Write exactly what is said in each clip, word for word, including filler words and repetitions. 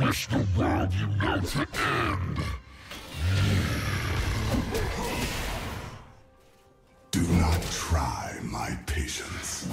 wish the world you know to end. Do not try my patience.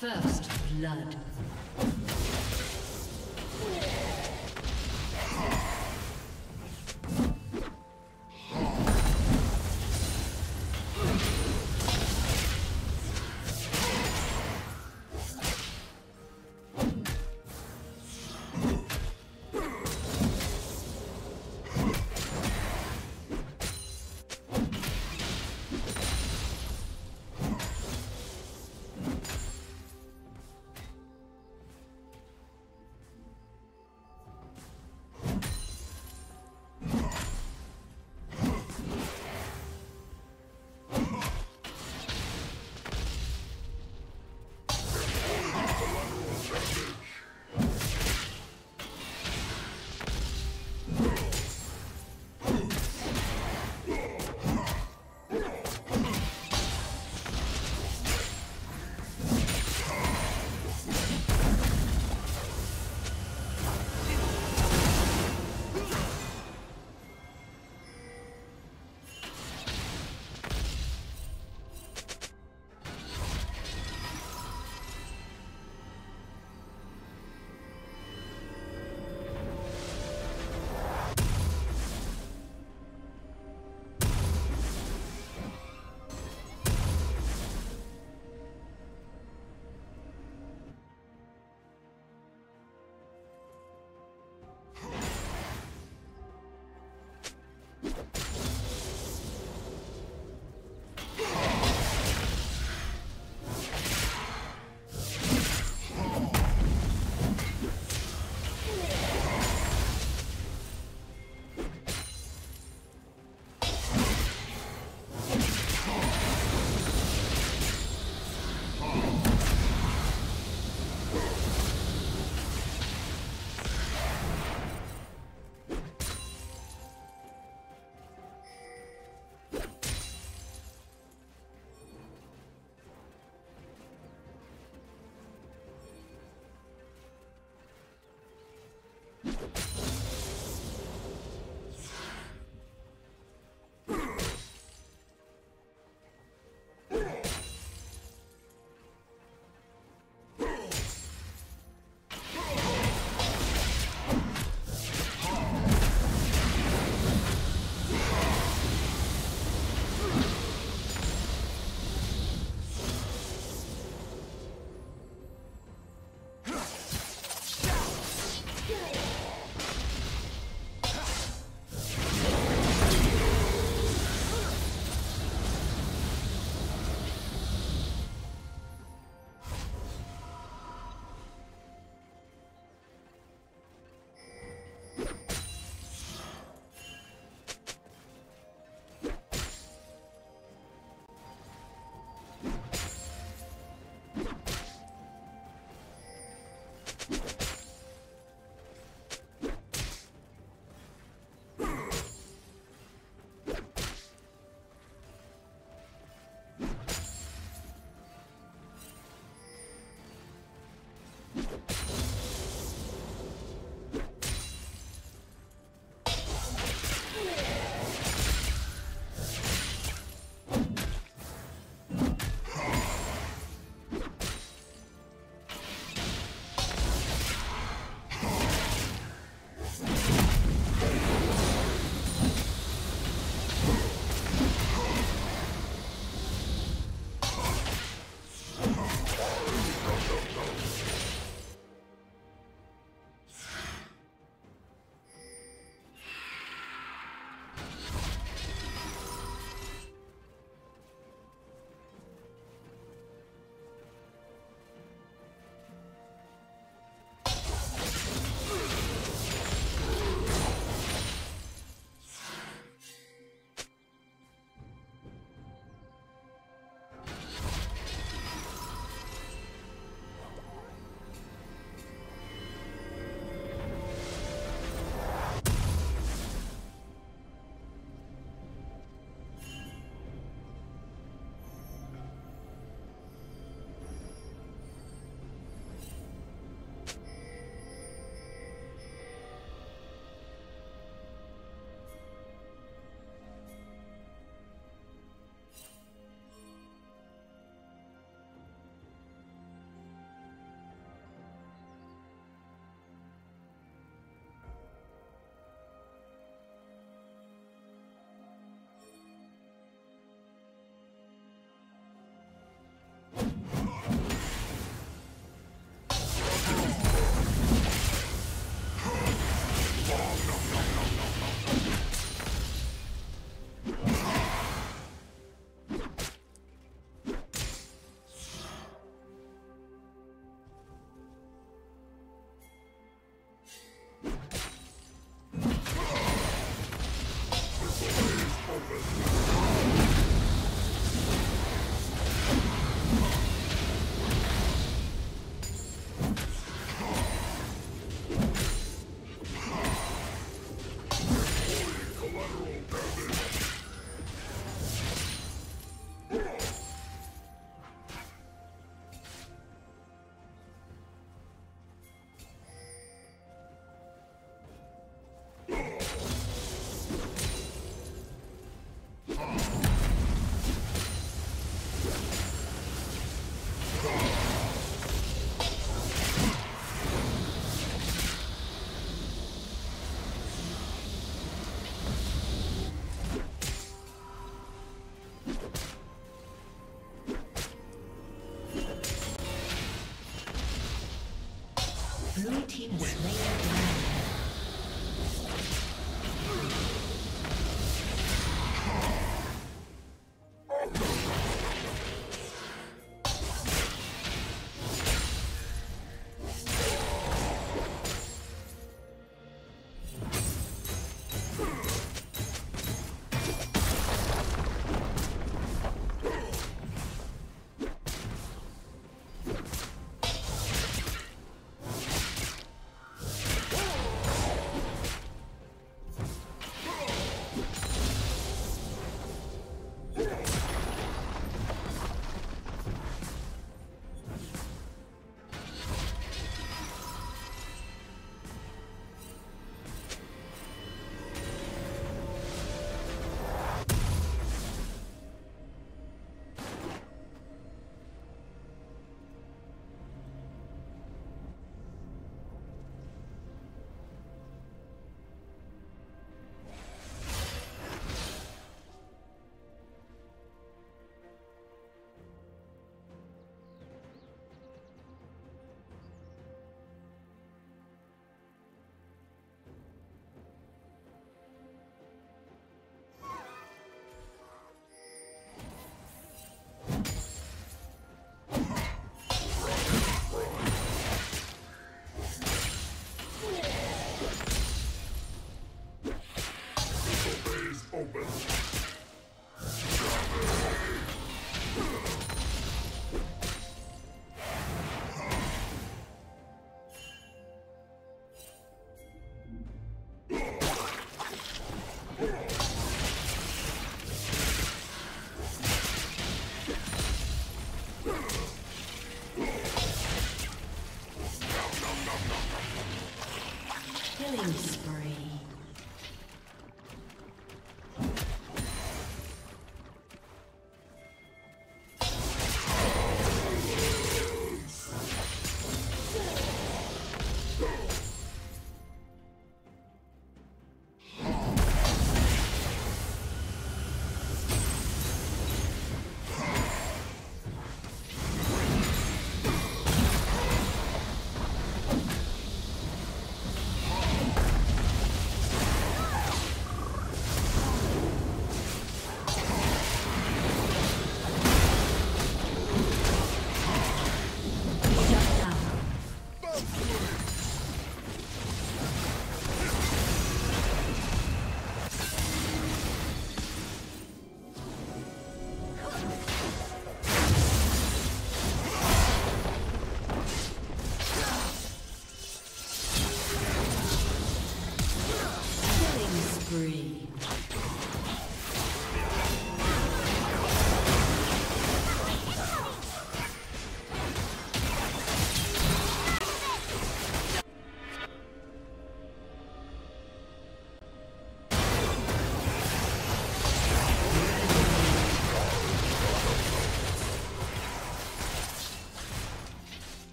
First blood.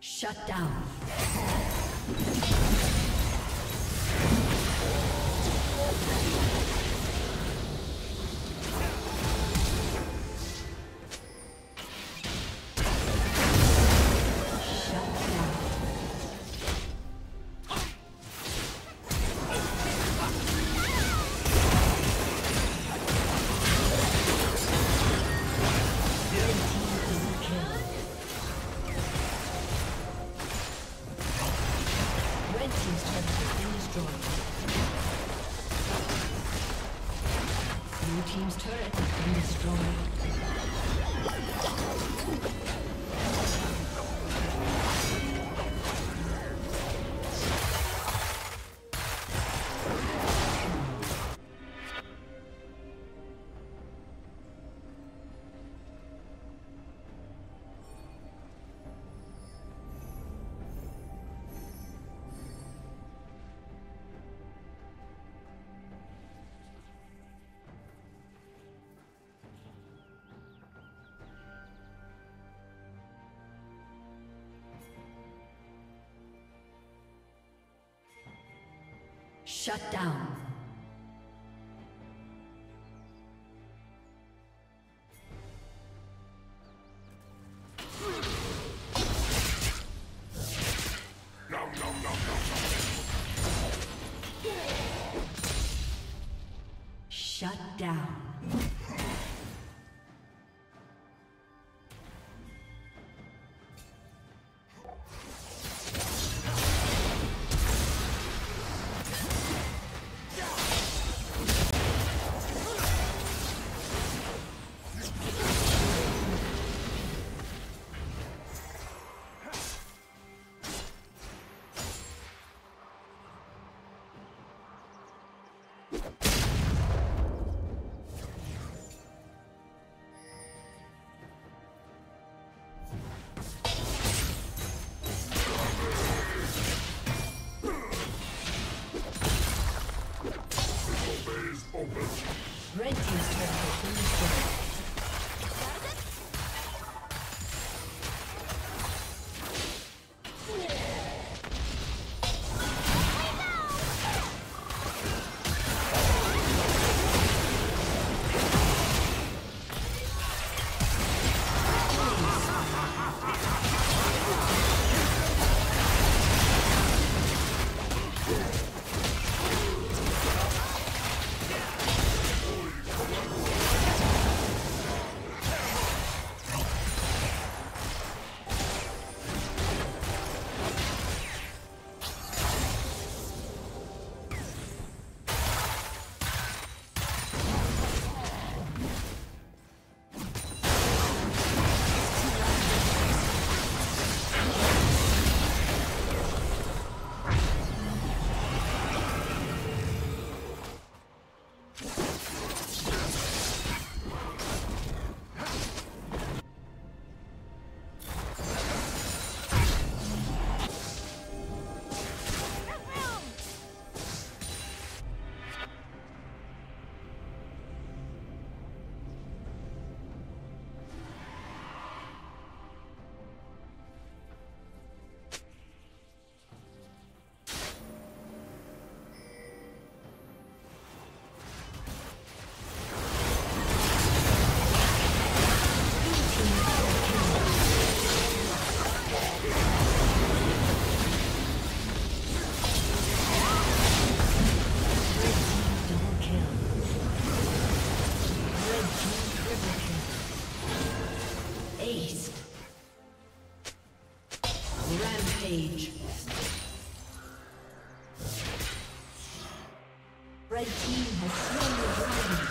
Shut down. Shut down. Shut down. Let's go. Rampage. Red team has slain the dragon.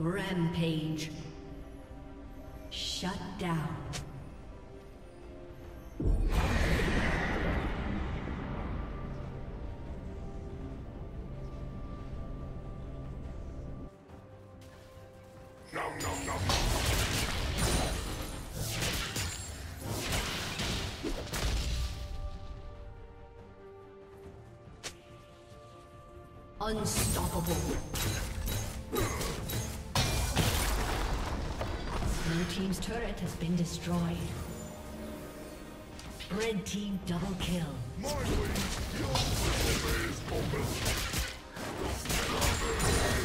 Rampage. Shut down. No, no, no, no. Unstoppable. Blue team's turret has been destroyed. Red team double kill. My way, your way is open. Double kill.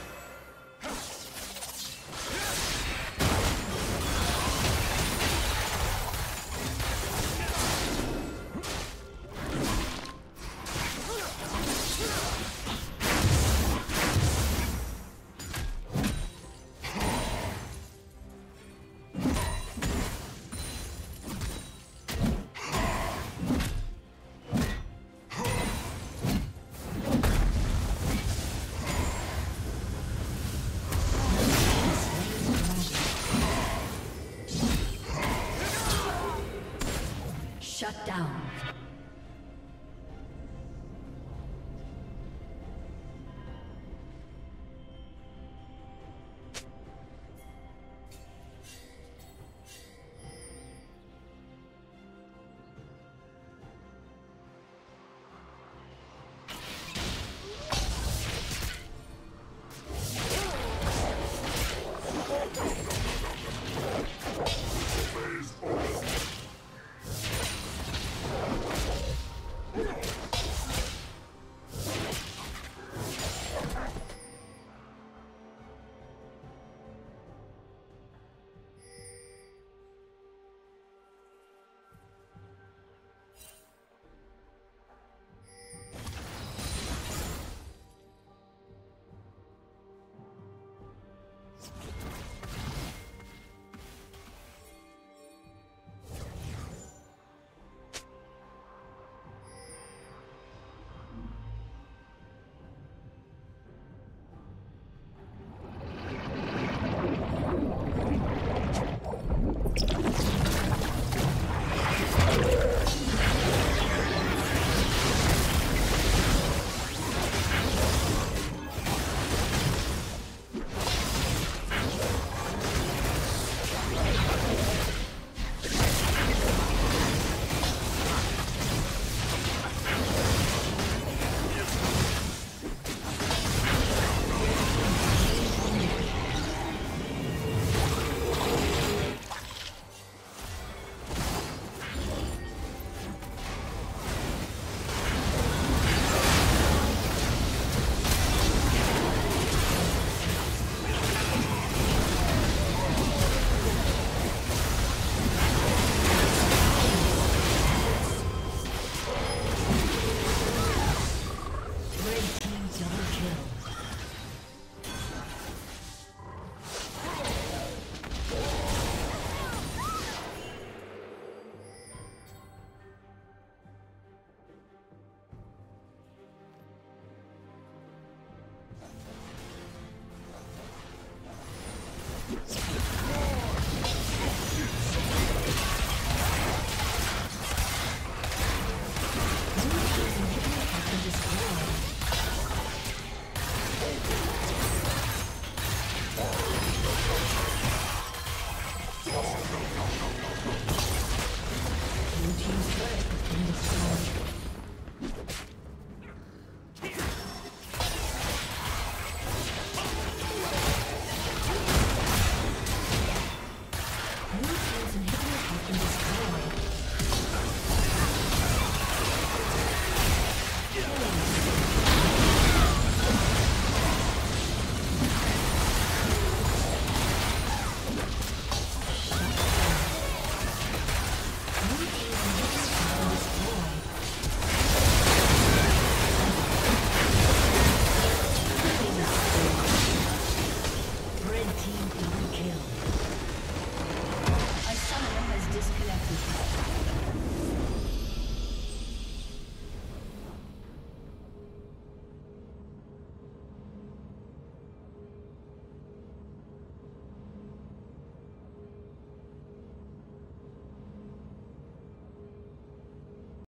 Shut down.